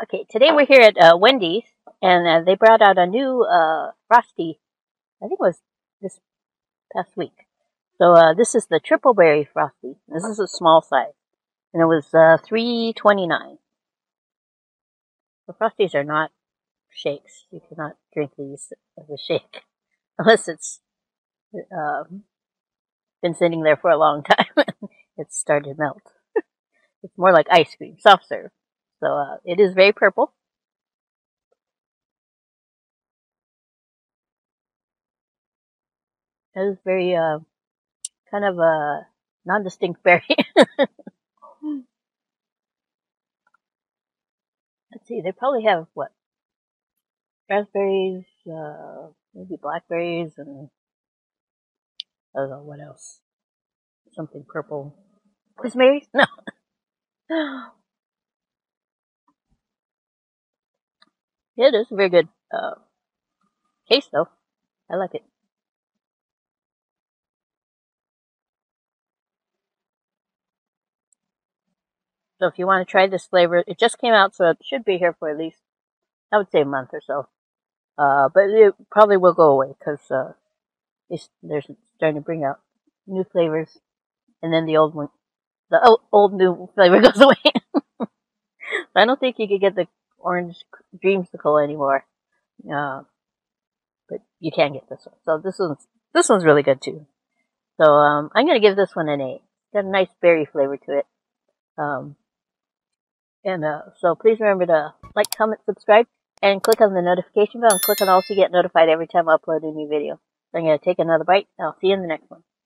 Okay, today we're here at Wendy's, and they brought out a new Frosty. I think it was this past week. So this is the Triple Berry Frosty. This is a small size, and it was $3.29. The Frosties are not shakes. You cannot drink these as a shake unless it's been sitting there for a long time. It's started to melt. It's more like ice cream, soft serve. So it is very purple. It is very kind of a non-distinct berry. Let's see, they probably have what? Raspberries, maybe blackberries, and I don't know what else. Something purple. Gooseberries? No. Yeah, it is a very good taste, though. I like it. So if you want to try this flavor, it just came out, so it should be here for at least, I would say, a month or so. But it probably will go away, because they're starting to bring out new flavors, and then the old one, the old new flavor goes away. I don't think you could get the Orange Dreamsicle anymore, but you can get this one. So this one's really good too. So I'm gonna give this one an 8. It's got a nice berry flavor to it. So please remember to like, comment, subscribe, and click on the notification bell, and click on all so you get notified every time I upload a new video. So I'm gonna take another bite, and I'll see you in the next one.